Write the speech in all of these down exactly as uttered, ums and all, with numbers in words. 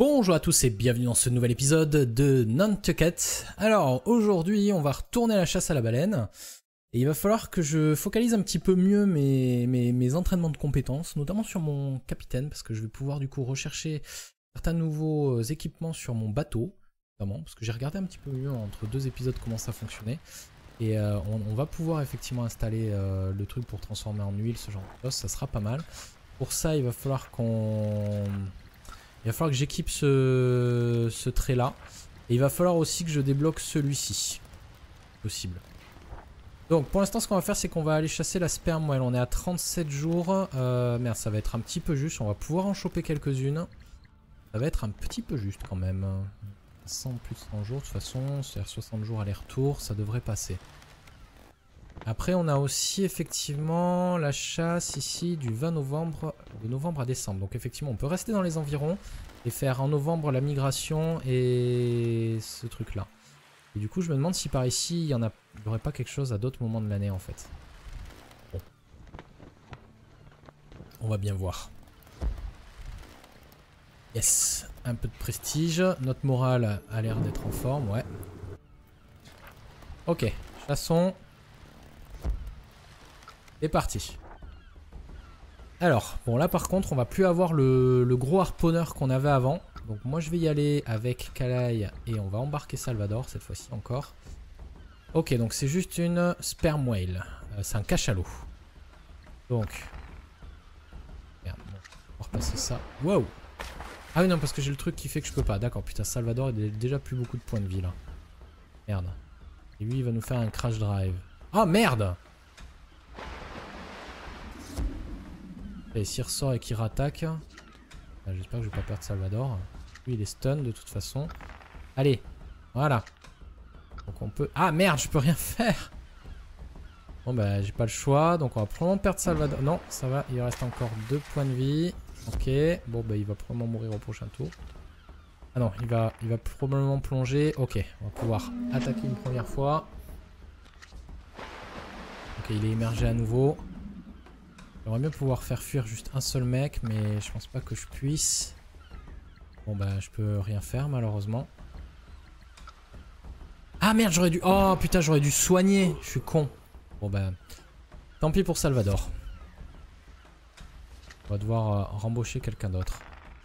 Bonjour à tous et bienvenue dans ce nouvel épisode de Nantucket. Alors aujourd'hui on va retourner à la chasse à la baleine et il va falloir que je focalise un petit peu mieux mes, mes, mes entraînements de compétences, notamment sur mon capitaine, parce que je vais pouvoir du coup rechercher certains nouveaux équipements sur mon bateau, notamment parce que j'ai regardé un petit peu mieux entre deux épisodes comment ça fonctionnait et euh, on, on va pouvoir effectivement installer euh, le truc pour transformer en huile, ce genre de choses, ça sera pas mal. Pour ça il va falloir qu'on... Il va falloir que j'équipe ce, ce trait là. Et il va falloir aussi que je débloque celui-ci. Possible. Donc pour l'instant ce qu'on va faire c'est qu'on va aller chasser la sperme whale. On est à trente-sept jours. Euh, merde, ça va être un petit peu juste. On va pouvoir en choper quelques-unes. Ça va être un petit peu juste quand même. cent plus cent jours de toute façon. C'est-à-dire soixante jours aller-retour. Ça devrait passer. Après on a aussi effectivement la chasse ici du vingt novembre, de novembre à décembre. Donc effectivement on peut rester dans les environs et faire en novembre la migration et ce truc là. Et du coup je me demande si par ici il n'y a... aurait pas quelque chose à d'autres moments de l'année en fait. Bon. On va bien voir. Yes, un peu de prestige. Notre morale a l'air d'être en forme, ouais. Ok, chassons. C'est parti. Alors, bon là par contre on va plus avoir le, le gros harponneur qu'on avait avant. Donc moi je vais y aller avec Kalei et on va embarquer Salvador cette fois-ci encore. Ok, donc c'est juste une sperm whale. Euh, c'est un cachalot. Donc... Merde, bon, on va repasser ça. Wow. Ah oui non, parce que j'ai le truc qui fait que je peux pas. D'accord, putain, Salvador il a déjà plus beaucoup de points de vie là. Merde. Et lui il va nous faire un crash drive. Ah merde. Et s'il ressort et qu'il rattaque, j'espère que je vais pas perdre Salvador. Lui il est stun de toute façon. Allez, voilà. Donc on peut... Ah merde, je peux rien faire. Bon bah j'ai pas le choix. Donc on va probablement perdre Salvador. Non, ça va, il reste encore deux points de vie. Ok, bon bah il va probablement mourir au prochain tour. Ah non, il va, il va probablement plonger. Ok, on va pouvoir attaquer une première fois. Ok, il est émergé à nouveau. J'aimerais bien pouvoir faire fuir juste un seul mec, mais je pense pas que je puisse. Bon bah je peux rien faire malheureusement. Ah merde, j'aurais dû... Oh putain, j'aurais dû soigner, je suis con. Bon bah tant pis pour Salvador. On va devoir euh, rembaucher quelqu'un d'autre.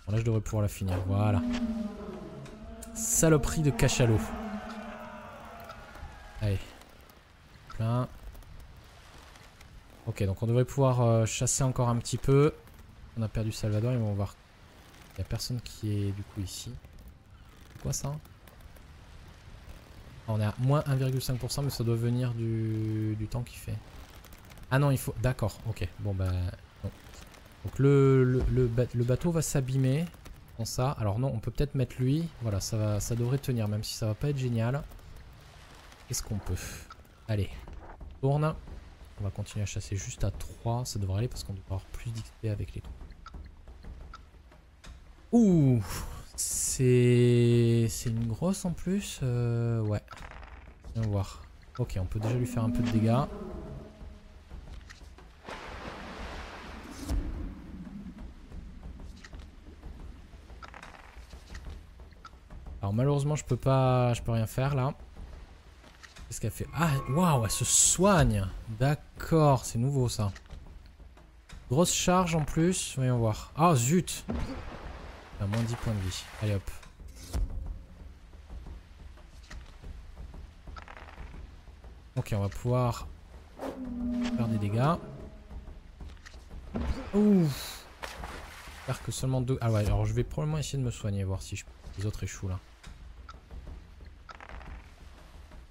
Bon, là je devrais pouvoir la finir, voilà. Saloperie de cachalot. Allez. Plein. Ok, donc on devrait pouvoir euh, chasser encore un petit peu. On a perdu Salvador et on va voir. Il n'y a personne qui est du coup ici. C'est quoi ça? On est à moins un virgule cinq pour cent, mais ça doit venir du, du temps qu'il fait. Ah non, il faut... D'accord, ok. Bon bah... Non. Donc le, le, le, le bateau va s'abîmer. Dans ça. Alors non, on peut peut-être mettre lui. Voilà, ça, va, ça devrait tenir, même si ça va pas être génial. Qu'est-ce qu'on peut... Allez, tourne. On va continuer à chasser juste à trois, ça devrait aller parce qu'on devrait avoir plus d'X P avec les trous. Ouh, c'est une grosse en plus, euh, ouais. Viens voir. Ok, on peut déjà lui faire un peu de dégâts. Alors malheureusement je peux pas, je peux rien faire là. Qu'est-ce qu'elle fait? Ah, waouh, elle se soigne. D'accord, c'est nouveau ça. Grosse charge en plus, voyons voir. Ah zut, à moins dix points de vie. Allez hop. Ok, on va pouvoir faire des dégâts. Ouf. J'espère que seulement deux... Ah ouais, alors je vais probablement essayer de me soigner, voir si je... les autres échouent là.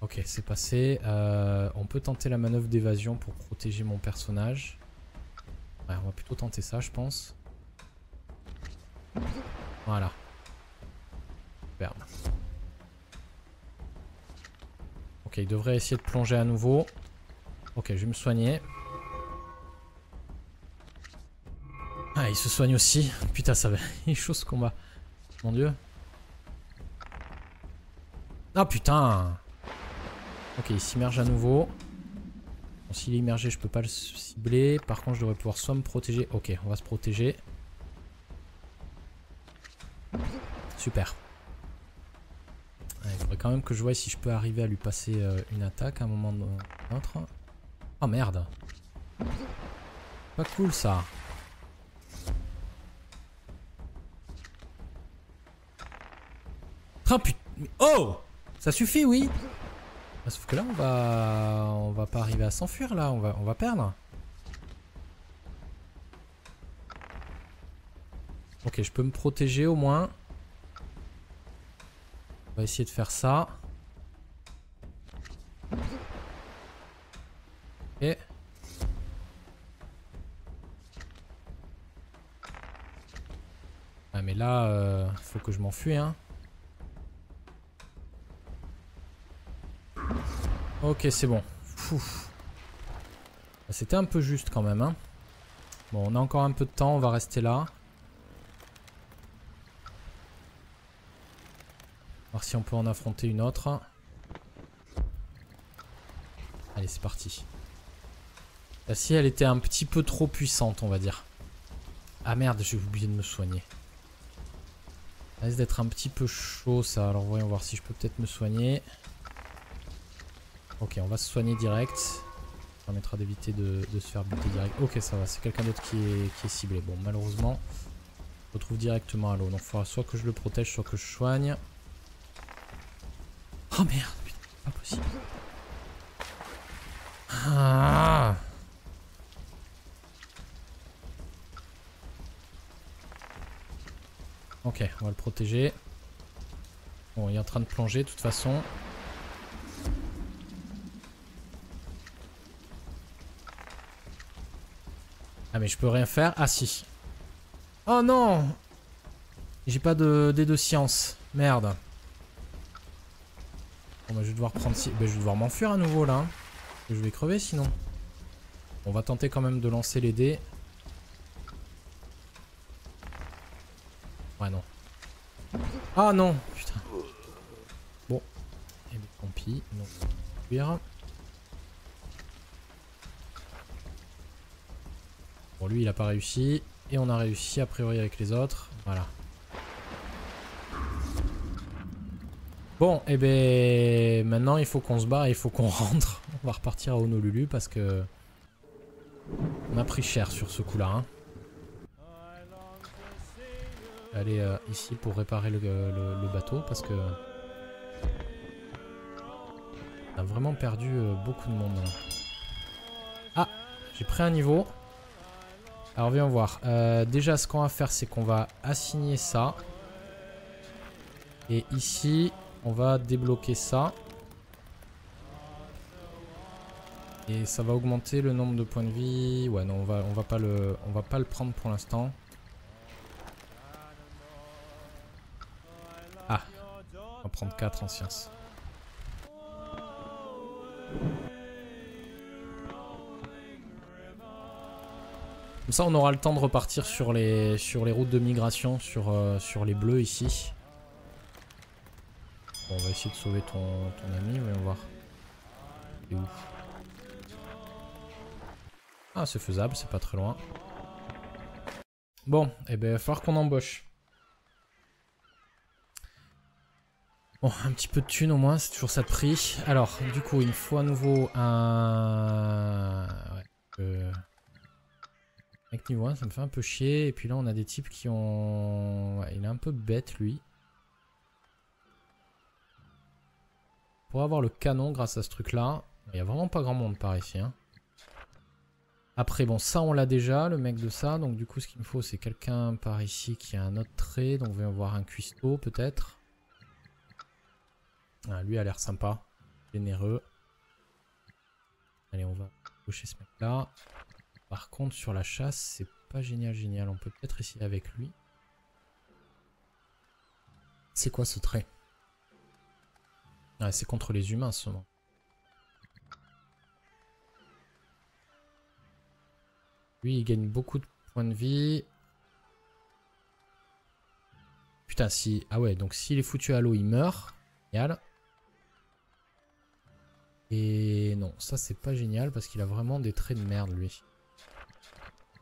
Ok, c'est passé. Euh, on peut tenter la manœuvre d'évasion pour protéger mon personnage. Ouais, on va plutôt tenter ça, je pense. Voilà. Merde. Ok, il devrait essayer de plonger à nouveau. Ok, je vais me soigner. Ah, il se soigne aussi. Putain, ça va. Il est chaud ce combat. Mon dieu. Ah putain! Ok, il s'immerge à nouveau. Bon, s'il est immergé, je peux pas le cibler. Par contre, je devrais pouvoir soit me protéger. Ok, on va se protéger. Super. Allez, il faudrait quand même que je voie si je peux arriver à lui passer euh, une attaque à un moment ou à un autre. Oh merde. Pas cool ça. Oh putain. Oh, ça suffit, oui. Sauf que là on va on va pas arriver à s'enfuir là, on va on va perdre. Ok, je peux me protéger au moins. On va essayer de faire ça. Et ah mais là euh, faut que je m'enfuis hein. Ok, c'est bon. C'était un peu juste quand même. Hein. Bon, on a encore un peu de temps, on va rester là. Voir si on peut en affronter une autre. Allez, c'est parti. La scie, elle était un petit peu trop puissante, on va dire. Ah merde, j'ai oublié de me soigner. Ça risque d'être un petit peu chaud ça. Alors voyons voir si je peux peut-être me soigner. Ok, on va se soigner direct. Ça permettra d'éviter de, de se faire buter direct. Ok, ça va, c'est quelqu'un d'autre qui est, qui est ciblé. Bon, malheureusement, je me retrouve directement à l'eau. Donc il faudra soit que je le protège, soit que je soigne. Oh merde, putain, pas possible. Ah. Ok, on va le protéger. Bon, il est en train de plonger de toute façon. Ah mais je peux rien faire. Ah si. Oh non. J'ai pas de dés de science. Merde. Bon bah je vais devoir prendre si. Bah je vais devoir m'enfuir à nouveau là. Je vais crever sinon. On va tenter quand même de lancer les dés. Ouais non. Ah non. Putain. Bon. Et bien tant pis. Non. Fuir. Bon, lui il a pas réussi et on a réussi a priori avec les autres, voilà. Bon et eh ben maintenant il faut qu'on se bat et il faut qu'on rentre. On va repartir à Honolulu parce que on a pris cher sur ce coup là hein. Je vais aller euh, ici pour réparer le, le, le bateau parce que on a vraiment perdu euh, beaucoup de monde. Ah, j'ai pris un niveau. Alors viens voir, euh, déjà ce qu'on va faire c'est qu'on va assigner ça. Et ici on va débloquer ça. Et ça va augmenter le nombre de points de vie. Ouais non on va, on va, pas, le, on va pas le prendre pour l'instant. Ah, on va prendre quatre en science. Comme ça on aura le temps de repartir sur les, sur les routes de migration, sur, euh, sur les bleus ici. Bon, on va essayer de sauver ton, ton ami, voyons voir. C'est où ? Ah c'est faisable, c'est pas très loin. Bon, et eh ben il va falloir qu'on embauche. Bon, un petit peu de thunes au moins, c'est toujours ça de prix. Alors, du coup il me faut à nouveau un... Ouais, euh... Avec niveau un, ça me fait un peu chier. Et puis là, on a des types qui ont... Ouais, il est un peu bête, lui. Pour avoir le canon grâce à ce truc-là. Il n'y a vraiment pas grand monde par ici. Hein. Après, bon, ça, on l'a déjà, le mec de ça. Donc, du coup, ce qu'il me faut, c'est quelqu'un par ici qui a un autre trait. Donc, on va voir un cuistot, peut-être. Ah, lui a l'air sympa. Généreux. Allez, on va cocher ce mec-là. Par contre sur la chasse c'est pas génial génial, on peut peut-être essayer avec lui. C'est quoi ce trait? Ah, c'est contre les humains ce moment. Lui il gagne beaucoup de points de vie. Putain si... Ah ouais donc s'il est foutu à l'eau il meurt. Génial. Et non ça c'est pas génial parce qu'il a vraiment des traits de merde lui.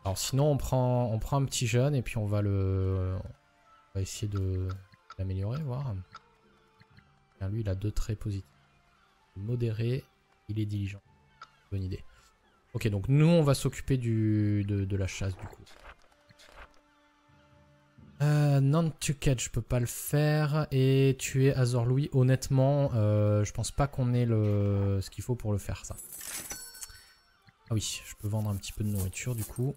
Alors sinon on prend on prend un petit jeune et puis on va le on va essayer de l'améliorer, voir. Car lui, il a deux traits positifs. Modéré, il est diligent. Bonne idée. Ok, donc nous, on va s'occuper de, de la chasse, du coup. Euh, Nantucket, je peux pas le faire. Et tuer Azor Louis, honnêtement, euh, je pense pas qu'on ait le... ce qu'il faut pour le faire, ça. Ah oui, je peux vendre un petit peu de nourriture, du coup.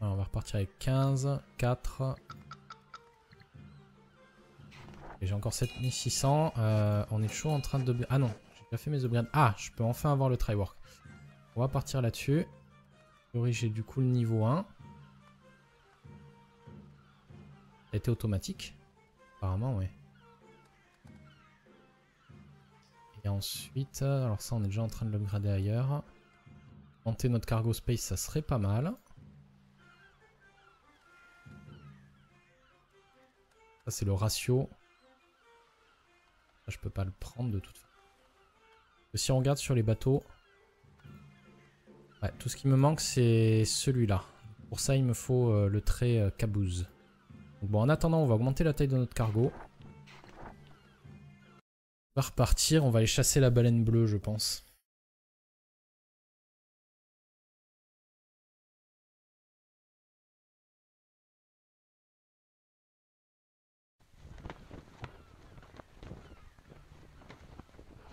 Alors, on va repartir avec quinze, quatre... Et j'ai encore sept mille six cents. Euh, on est toujours en train de... Ah non, j'ai déjà fait mes upgrades. Ah, je peux enfin avoir le try work. On va partir là-dessus. J'ai du coup le niveau un. Ça a été automatique. Apparemment, ouais. Et ensuite... Alors ça, on est déjà en train de l'upgrader ailleurs. Monter notre cargo space, ça serait pas mal. Ça, c'est le ratio. Je peux pas le prendre de toute façon. Si on regarde sur les bateaux, ouais, tout ce qui me manque c'est celui-là. Pour ça il me faut euh, le trait euh, Caboose. Donc, bon, en attendant on va augmenter la taille de notre cargo. On va repartir, on va aller chasser la baleine bleue je pense.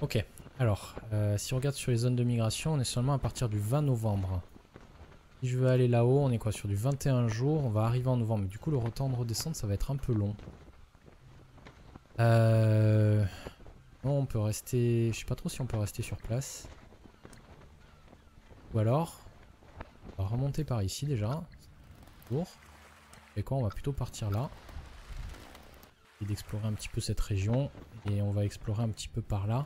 Ok, alors, euh, si on regarde sur les zones de migration, on est seulement à partir du vingt novembre. Si je veux aller là-haut, on est quoi? Sur du vingt et un jours, on va arriver en novembre. Mais du coup, le temps de redescendre, ça va être un peu long. Euh... Non, on peut rester... Je sais pas trop si on peut rester sur place. Ou alors... On va remonter par ici déjà. Et quoi, on va plutôt partir là. Et d'explorer un petit peu cette région. Et on va explorer un petit peu par là.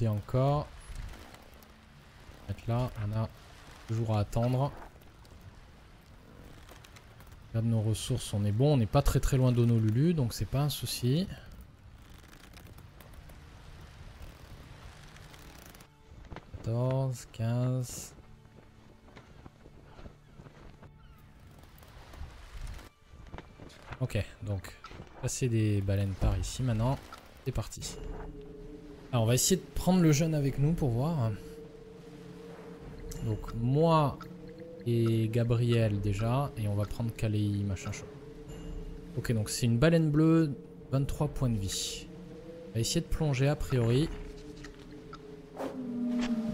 Et encore. Là, on a toujours à attendre. Regarde nos ressources, on est bon. On n'est pas très très loin d'Honolulu, donc c'est pas un souci. quatorze, quinze. Ok, donc passer des baleines par ici maintenant. C'est parti. Alors on va essayer de prendre le jeune avec nous pour voir. Donc moi et Gabriel déjà. Et on va prendre Kalei machin chaud. Ok, donc c'est une baleine bleue, vingt-trois points de vie. On va essayer de plonger a priori.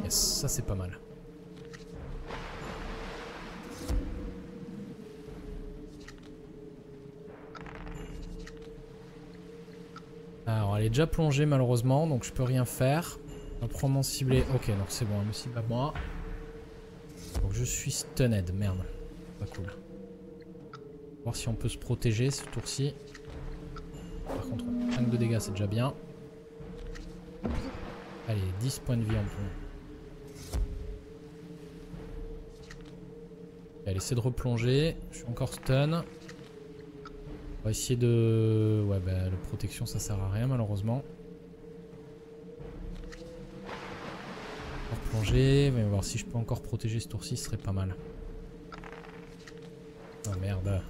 Yes, ça c'est pas mal. Elle est déjà plongée malheureusement, donc je peux rien faire. On va probablement cibler. Ok, donc c'est bon, elle me cible à moi. Donc je suis stunned, merde. Pas cool. On va voir si on peut se protéger ce tour-ci. Par contre, cinq de dégâts, c'est déjà bien. Allez, dix points de vie en plus. Elle essaie de replonger. Je suis encore stun. On va essayer de... Ouais bah la protection ça sert à rien malheureusement. On va replonger, mais on va voir si je peux encore protéger ce tour-ci, ce serait pas mal. Ah merde.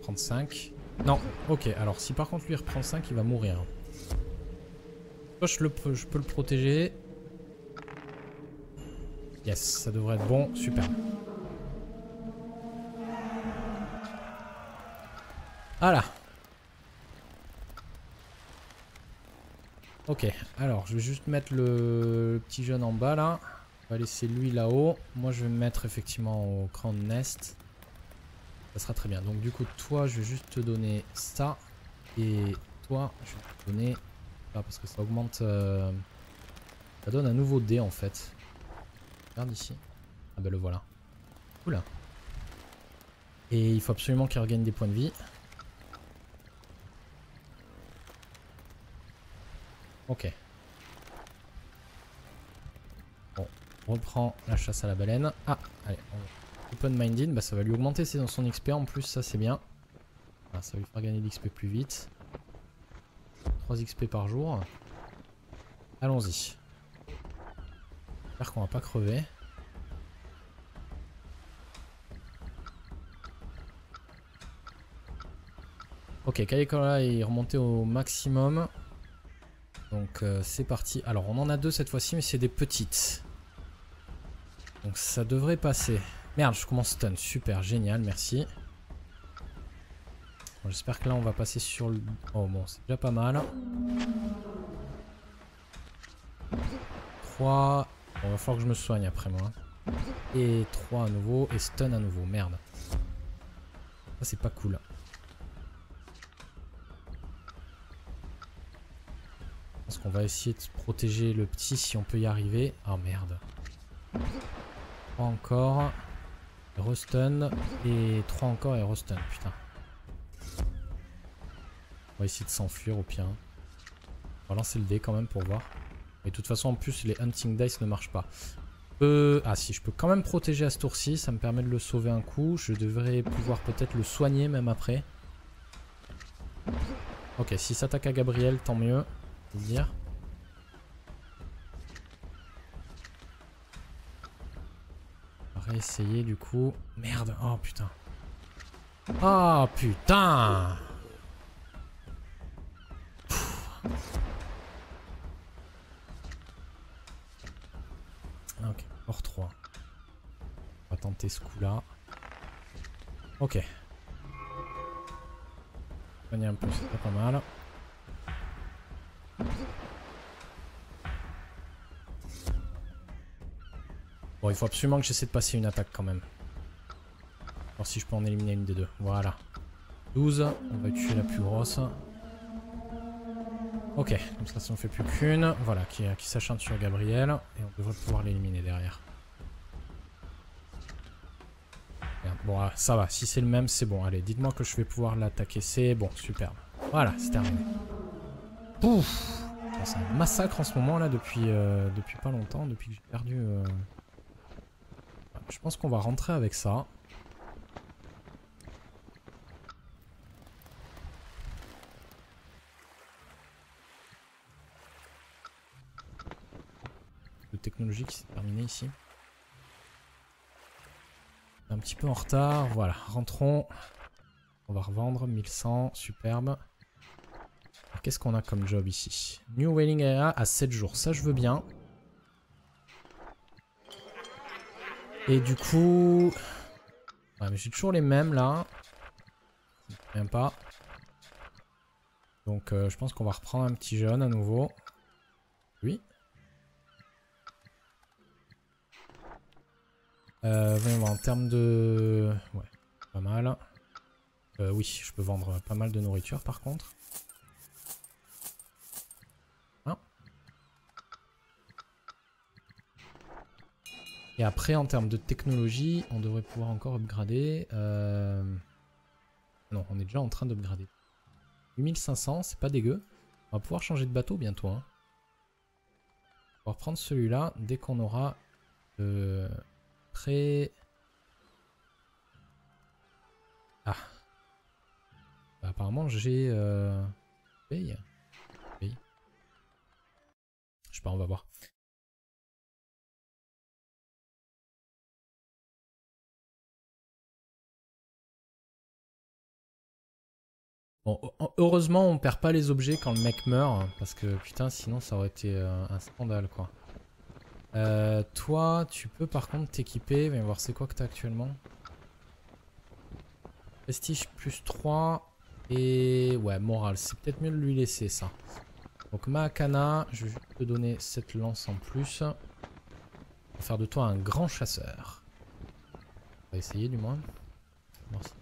Prendre cinq. Non, ok, alors si par contre lui reprend cinq, il va mourir. Soit je, le... je peux le protéger. Yes, ça devrait être bon, super. Voilà. Ok, alors je vais juste mettre le... le petit jeune en bas là. On va laisser lui là-haut. Moi je vais me mettre effectivement au cran de nest. Ça sera très bien. Donc du coup toi je vais juste te donner ça. Et toi je vais te donner... Ah, parce que ça augmente... Euh... Ça donne un nouveau dé en fait. Regarde ici. Ah ben le voilà. Oula. Et il faut absolument qu'il regagne des points de vie. Ok. Bon, on reprend la chasse à la baleine. Ah, allez, open-minded, bah ça va lui augmenter c'est dans son X P en plus, ça c'est bien. Ah, ça va lui faire gagner l'X P plus vite. trois X P par jour. Allons-y. J'espère qu'on va pas crever. Ok, Kalei est remonté au maximum. Donc euh, c'est parti. Alors on en a deux cette fois-ci, mais c'est des petites. Donc ça devrait passer. Merde, je commence stun. Super, génial, merci. Bon, j'espère que là on va passer sur le... Oh bon, c'est déjà pas mal. trois... Bon, il va falloir que je me soigne après moi. Et trois à nouveau, et stun à nouveau. Merde. Ça c'est pas cool. Parce qu'on va essayer de protéger le petit si on peut y arriver. Ah merde. trois encore. Restun. Et trois encore et restun. Putain. On va essayer de s'enfuir au pire. On va lancer le dé quand même pour voir. Mais de toute façon en plus les hunting dice ne marchent pas. Euh... Ah si, je peux quand même protéger à ce tour-ci. Ça me permet de le sauver un coup. Je devrais pouvoir peut-être le soigner même après. Ok, s'il s'attaque à Gabriel, tant mieux. Dire. On va réessayer du coup. Merde. Oh putain. Oh putain. Pff. Ok. Hors trois. On va tenter ce coup là. Ok. On y a un peu, c'est pas mal. Bon, il faut absolument que j'essaie de passer une attaque quand même. Voir si je peux en éliminer une des deux. Voilà. douze. On va tuer la plus grosse. Ok. Comme ça, si on fait plus qu'une. Voilà. Qui, qui s'acharne sur Gabriel. Et on devrait pouvoir l'éliminer derrière. Merde. Bon, ça va. Si c'est le même, c'est bon. Allez, dites-moi que je vais pouvoir l'attaquer. C'est bon. Superbe. Voilà. C'est terminé. Pouf! C'est un massacre en ce moment là depuis, euh, depuis pas longtemps. Depuis que j'ai perdu... Euh... Je pense qu'on va rentrer avec ça. Le technologie qui s'est terminé ici. Un petit peu en retard. Voilà, rentrons. On va revendre mille cent. Superbe. Qu'est-ce qu'on a comme job ici? New Whaling Area à sept jours. Ça, je veux bien. Et du coup... Ouais, mais j'ai toujours les mêmes, là. Même pas. Donc, euh, je pense qu'on va reprendre un petit jeune à nouveau. Oui. Euh, vraiment, en termes de... Ouais, pas mal. Euh, oui, je peux vendre pas mal de nourriture, par contre. Et après, en termes de technologie, on devrait pouvoir encore upgrader. Euh... Non, on est déjà en train d'upgrader. huit mille cinq cents, c'est pas dégueu. On va pouvoir changer de bateau bientôt. Hein. On va reprendre celui-là dès qu'on aura euh... prêt. Ah. Bah, apparemment, j'ai... Euh... Paye. Paye. Je sais pas, on va voir. Bon, heureusement on perd pas les objets quand le mec meurt, parce que putain sinon ça aurait été euh, un scandale quoi. Euh, toi tu peux par contre t'équiper, viens voir c'est quoi que t'as actuellement. Prestige plus trois et ouais morale, c'est peut-être mieux de lui laisser ça. Donc Mahakana, je vais juste te donner cette lance en plus. On va faire de toi un grand chasseur. On va essayer du moins. Merci.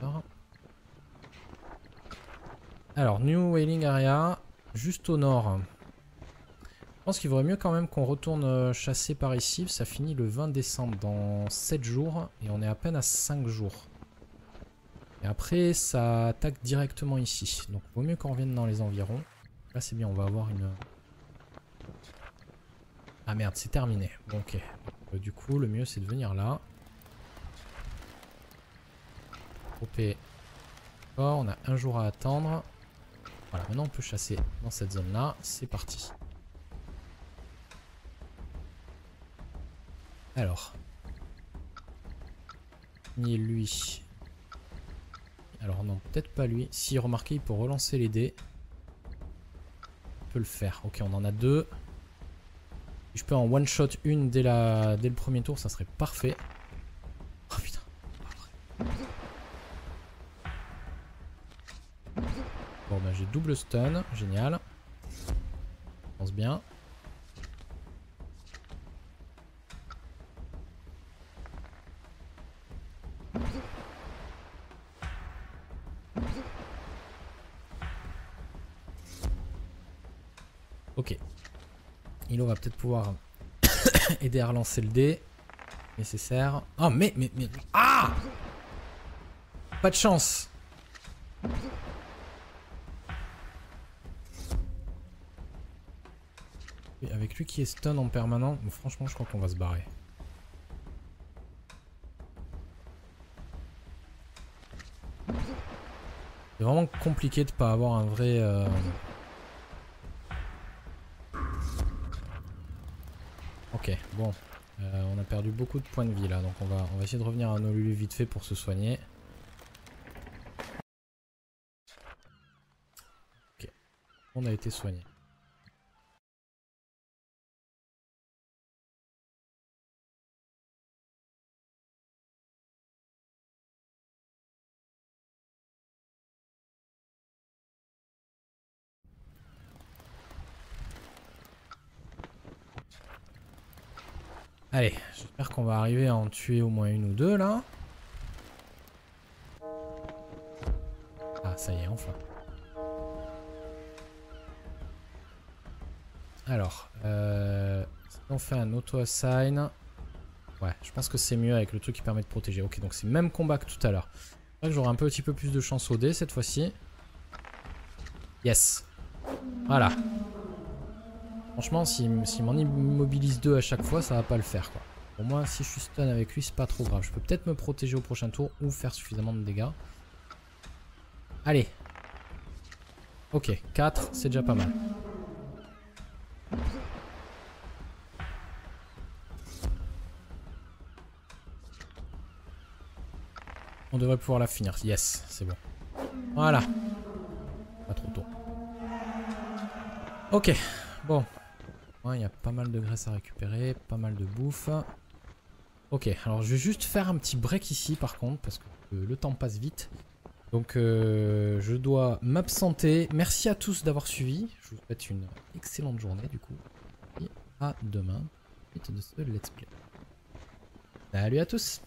Alors. Alors, New Whaling Area, juste au nord. Je pense qu'il vaudrait mieux quand même qu'on retourne chasser par ici. Ça finit le vingt décembre dans sept jours et on est à peine à cinq jours. Et après, ça attaque directement ici. Donc, vaut mieux qu'on revienne dans les environs. Là, c'est bien, on va avoir une... Ah merde, c'est terminé. Bon, ok. Donc, du coup, le mieux, c'est de venir là. O P. Bon, on a un jour à attendre. Voilà, maintenant on peut chasser dans cette zone-là. C'est parti. Alors. Ni lui. Alors non, peut-être pas lui. Si, remarquez, il peut relancer les dés. On peut le faire. Ok, on en a deux. Je peux en one-shot une dès, la... dès le premier tour, ça serait parfait. Oh putain. Bon bah j'ai double stun, génial. Je pense bien. Ok. Hilo va peut-être pouvoir aider à relancer le dé. Nécessaire. Ah, oh, mais, mais, mais. Ah! Pas de chance! Et avec lui qui est stun en permanent, bon, franchement, je crois qu'on va se barrer. C'est vraiment compliqué de pas avoir un vrai. Euh... Ok, bon, euh, on a perdu beaucoup de points de vie là, donc on va, on va essayer de revenir à Honolulu vite fait pour se soigner. Ok, on a été soigné. Allez, j'espère qu'on va arriver à en tuer au moins une ou deux là. Ah ça y est, enfin. Alors, euh, si on fait un auto-assign. Ouais, je pense que c'est mieux avec le truc qui permet de protéger. Ok, donc c'est le même combat que tout à l'heure. C'est vrai que j'aurai un petit peu plus de chance au dé cette fois-ci. Yes. Voilà. Franchement, s'il si m'en immobilise deux à chaque fois, ça va pas le faire quoi. Pour moi, si je suis stun avec lui, c'est pas trop grave. Je peux peut-être me protéger au prochain tour ou faire suffisamment de dégâts. Allez. Ok, quatre, c'est déjà pas mal. On devrait pouvoir la finir. Yes, c'est bon. Voilà. Pas trop tôt. Ok, bon. Il y a pas mal de graisse à récupérer, pas mal de bouffe. Ok, alors je vais juste faire un petit break ici par contre, parce que le temps passe vite. Donc euh, je dois m'absenter. Merci à tous d'avoir suivi. Je vous souhaite une excellente journée du coup. Et à demain. Suite de ce let's play. Salut à tous!